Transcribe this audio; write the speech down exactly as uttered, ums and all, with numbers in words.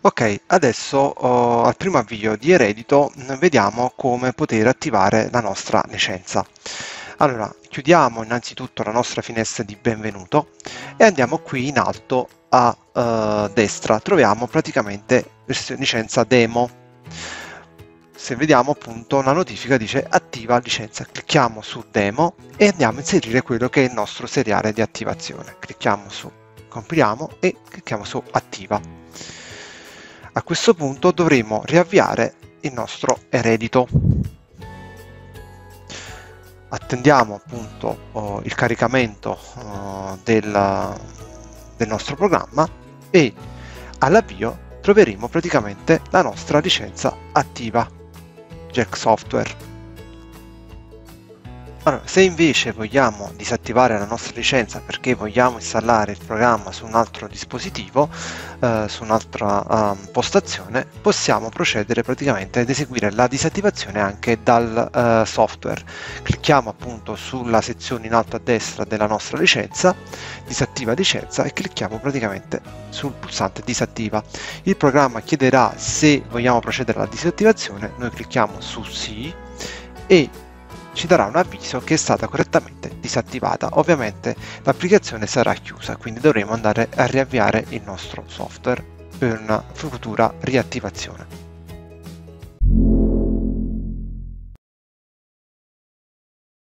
Ok, adesso oh, al primo avvio di Eredito vediamo come poter attivare la nostra licenza. Allora, chiudiamo innanzitutto la nostra finestra di benvenuto e andiamo qui in alto a eh, destra, troviamo praticamente licenza demo. Se vediamo appunto la notifica dice attiva licenza, clicchiamo su demo e andiamo a inserire quello che è il nostro seriale di attivazione. Clicchiamo su compiliamo e clicchiamo su attiva. A questo punto dovremo riavviare il nostro Eredito. Attendiamo appunto oh, il caricamento oh, del, del nostro programma e all'avvio troveremo praticamente la nostra licenza attiva Jack Software. Allora, se invece vogliamo disattivare la nostra licenza perché vogliamo installare il programma su un altro dispositivo, eh, su un'altra eh, postazione, possiamo procedere praticamente ad eseguire la disattivazione anche dal eh, software. Clicchiamo appunto sulla sezione in alto a destra della nostra licenza, disattiva licenza, e clicchiamo praticamente sul pulsante disattiva. Il programma chiederà se vogliamo procedere alla disattivazione, noi clicchiamo su sì e ci darà un avviso che è stata correttamente disattivata. Ovviamente l'applicazione sarà chiusa, quindi dovremo andare a riavviare il nostro software per una futura riattivazione.